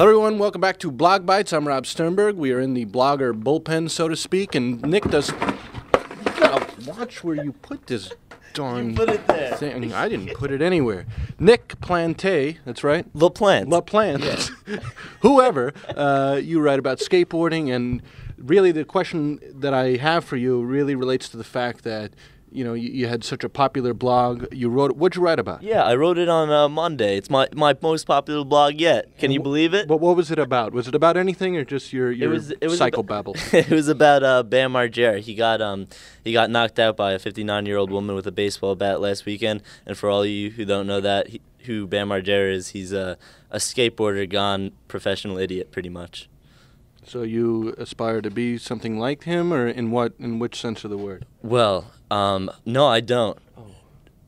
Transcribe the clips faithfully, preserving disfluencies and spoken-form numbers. Hello everyone, welcome back to Blog Bytes. I'm Rob Sternberg. We are in the blogger bullpen, so to speak, and Nick does... You gotta watch where you put this darn... You put it there. Thing. I didn't put it anywhere. Nick LaPlante, that's right? LaPlante. LaPlante. Yes. Whoever, uh, you write about skateboarding, and really the question that I have for you really relates to the fact that you know, you, you had such a popular blog. You wrote. What'd you write about? Yeah, I wrote it on uh, Monday. It's my my most popular blog yet. Can you believe it? But what was it about? Was it about anything or just your your it was, it was cycle babble? It was about uh, Bam Margera. He got um he got knocked out by a fifty-nine-year-old woman with a baseball bat last weekend. And for all you who don't know that he, who Bam Margera is, he's a a skateboarder gone professional idiot, pretty much. So you aspire to be something like him, or in what in which sense of the word? Well. Um, no, I don't.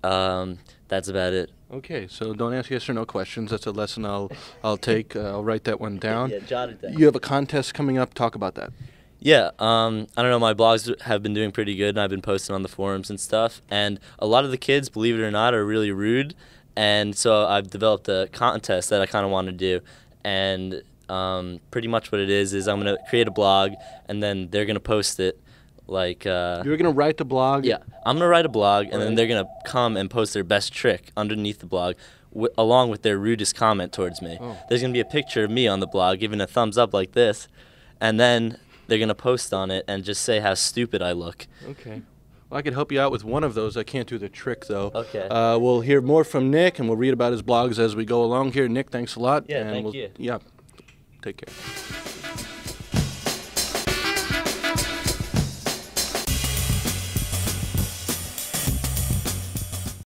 Oh. Um, that's about it. Okay, so don't ask yes or no questions. That's a lesson I'll I'll take. Uh, I'll write that one down. Yeah, jot it down. You have a contest coming up. Talk about that. Yeah, um, I don't know. My blogs have been doing pretty good, and I've been posting on the forums and stuff. And a lot of the kids, believe it or not, are really rude. And so I've developed a contest that I kind of want to do. And um, pretty much what it is is I'm going to create a blog, and then they're going to post it. Like uh, You're going to write the blog? Yeah. I'm going to write a blog, and then they're going to come and post their best trick underneath the blog, w along with their rudest comment towards me. Oh. There's going to be a picture of me on the blog giving a thumbs up like this, and then they're going to post on it and just say how stupid I look. Okay. Well, I could help you out with one of those. I can't do the trick, though. Okay. Uh, we'll hear more from Nick, and we'll read about his blogs as we go along here. Nick, thanks a lot. Yeah, and thank we'll, you. Yeah. Take care.